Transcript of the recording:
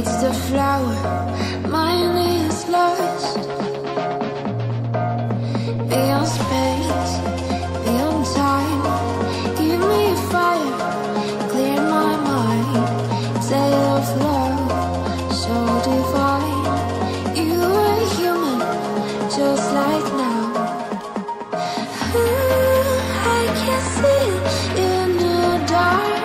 It's the flower, mine is lost. Beyond space, beyond time, give me a fire, clear my mind. Tale of love, so divine. You are human, just like now. Ooh, I can see it in the dark.